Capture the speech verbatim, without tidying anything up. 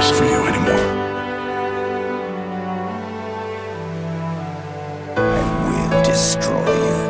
place for you anymore. I will destroy you.